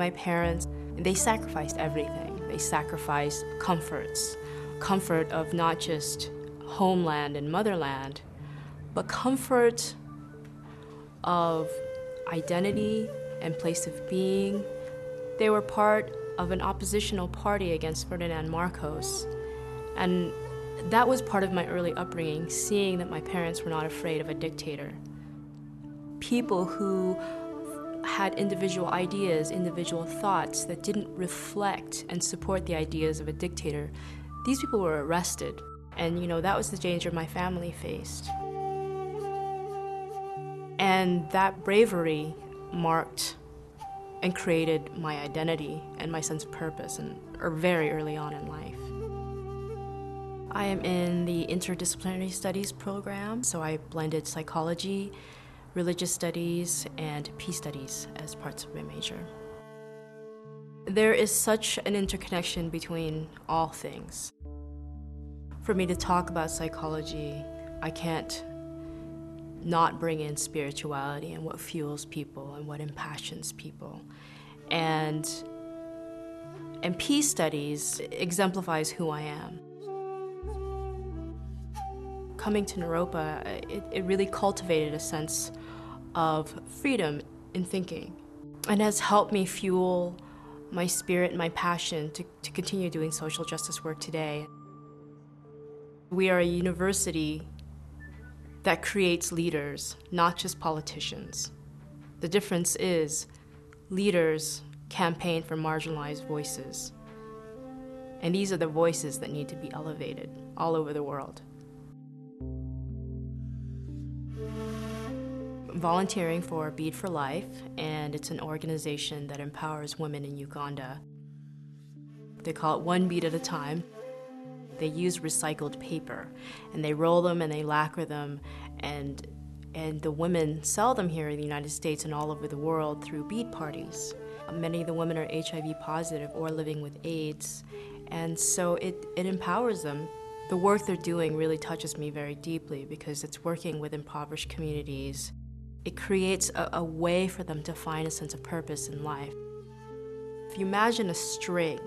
My parents, they sacrificed everything. They sacrificed comforts, comfort of not just homeland and motherland, but comfort of identity and place of being. They were part of an oppositional party against Ferdinand Marcos. And that was part of my early upbringing, seeing that my parents were not afraid of a dictator. People who had individual ideas, individual thoughts that didn't reflect and support the ideas of a dictator, these people were arrested. And, you know, that was the danger my family faced. And that bravery marked and created my identity and my sense of purpose, and very early on in life. I am in the interdisciplinary studies program, so I blended psychology, religious studies, and peace studies as parts of my major. There is such an interconnection between all things. For me to talk about psychology, I can't not bring in spirituality and what fuels people and what impassions people. And peace studies exemplifies who I am. Coming to Naropa, it really cultivated a sense of freedom in thinking and has helped me fuel my spirit and my passion to continue doing social justice work today. We are a university that creates leaders, not just politicians. The difference is leaders campaign for marginalized voices. And these are the voices that need to be elevated all over the world. Volunteering for Bead for Life, and it's an organization that empowers women in Uganda. They call it one bead at a time. They use recycled paper, and they roll them and they lacquer them, and the women sell them here in the United States and all over the world through bead parties. Many of the women are HIV positive or living with AIDS, and so it empowers them. The work they're doing really touches me very deeply because it's working with impoverished communities. It creates a way for them to find a sense of purpose in life. If you imagine a string,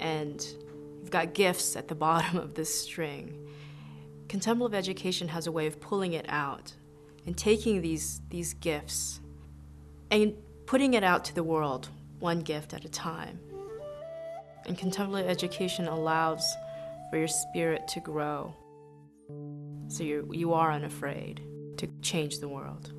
and you've got gifts at the bottom of this string, contemplative education has a way of pulling it out and taking these gifts and putting it out to the world, one gift at a time. And contemplative education allows for your spirit to grow, so you are unafraid to change the world.